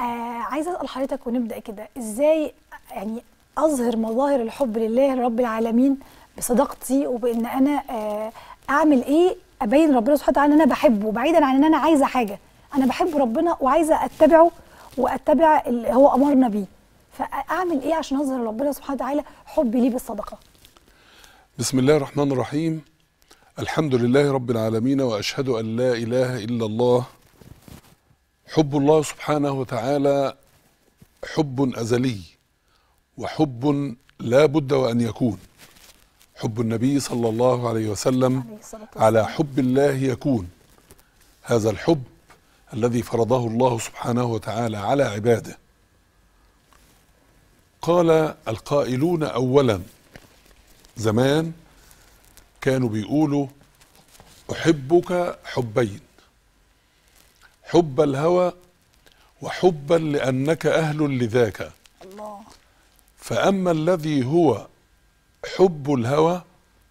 عايزه اسال حضرتك ونبدا كده، ازاي يعني اظهر مظاهر الحب لله رب العالمين بصداقتي وبان انا اعمل ايه ابين ربنا سبحانه وتعالى ان انا بحبه، بعيدا عن ان انا عايزه حاجه، انا بحب ربنا وعايزه اتبعه واتبع اللي هو امرنا بيه، فاعمل ايه عشان اظهر ربنا سبحانه وتعالى حبي ليه بالصدقه؟ بسم الله الرحمن الرحيم. الحمد لله رب العالمين واشهد ان لا اله الا الله. حب الله سبحانه وتعالى حب أزلي وحب لا بد وأن يكون. حب النبي صلى الله عليه وسلم على حب الله يكون. هذا الحب الذي فرضه الله سبحانه وتعالى على عباده. قال القائلون أولا، زمان كانوا بيقولوا أحبك حبين، حب الهوى وحبا لأنك أهل لذاك. الله. فأما الذي هو حب الهوى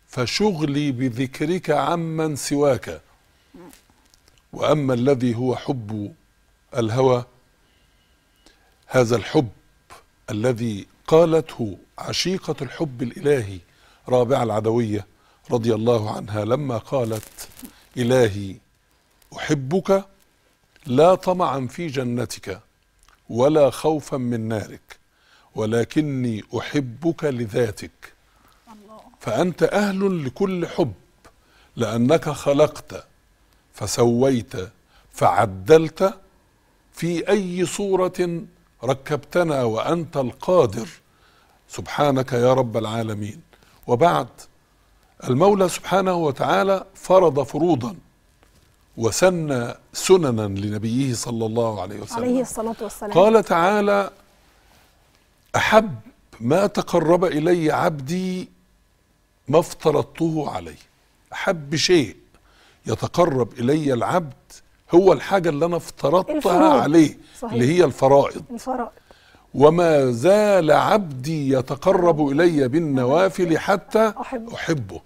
فشغلي بذكرك عمن سواك، وأما الذي هو حب الهوى هذا الحب الذي قالته عشيقة الحب الإلهي رابعة العدوية رضي الله عنها لما قالت: إلهي أحبك لا طمعا في جنتك ولا خوفا من نارك، ولكني أحبك لذاتك، فأنت أهل لكل حب، لأنك خلقت فسويت فعدلت في أي صورة ركبتنا، وأنت القادر سبحانك يا رب العالمين. وبعد، المولى سبحانه وتعالى فرض فروضا وسن سننا لنبيه صلى الله عليه وسلم عليه الصلاة والسلام. قال تعالى: أحب ما تقرب إلي عبدي ما افترضته عليه. أحب شيء يتقرب إلي العبد هو الحاجة اللي أنا افترضتها عليه، صحيح، اللي هي الفرائض. وما زال عبدي يتقرب إلي بالنوافل حتى أحبه،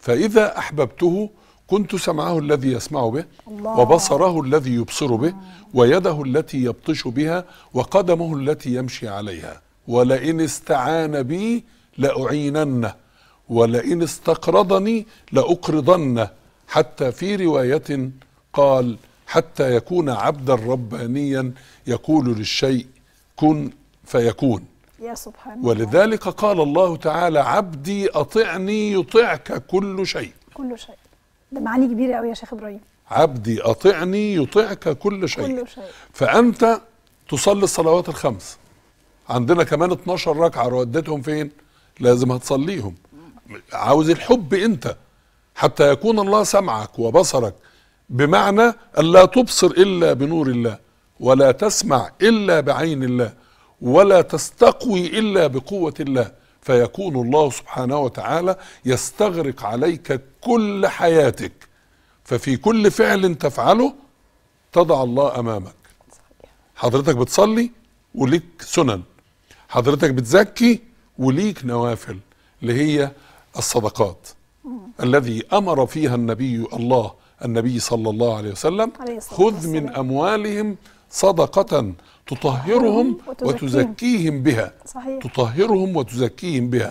فإذا أحببته كنت سمعه الذي يسمع به، وبصره الذي يبصر به، ويده التي يبطش بها، وقدمه التي يمشي عليها. ولئن استعان بي لأعيننه، ولئن استقرضني لأقرضنه، حتى في رواية قال: حتى يكون عبدا ربانيا يقول للشيء كن فيكون. يا سبحان الله. ولذلك قال الله تعالى: عبدي أطعني يطعك كل شيء. كل شيء، ده معاني كبيرة قوي يا شيخ إبراهيم. عبدي أطعني يطعك كل شيء. كل شيء. فأنت تصلي الصلوات الخمس، عندنا كمان 12 ركعة، ردتهم فين؟ لازم هتصليهم. عاوز الحب أنت، حتى يكون الله سمعك وبصرك، بمعنى أن لا تبصر إلا بنور الله، ولا تسمع إلا بعين الله، ولا تستقوي إلا بقوة الله، فيكون الله سبحانه وتعالى يستغرق عليك كل حياتك، ففي كل فعل تفعله تضع الله أمامك. حضرتك بتصلي وليك سنن، حضرتك بتزكي وليك نوافل اللي هي الصدقات الذي أمر فيها النبي صلى الله عليه وسلم: خذ من أموالهم صدقة تطهرهم وتزكيهم بها. صحيح. تطهرهم وتزكيهم بها.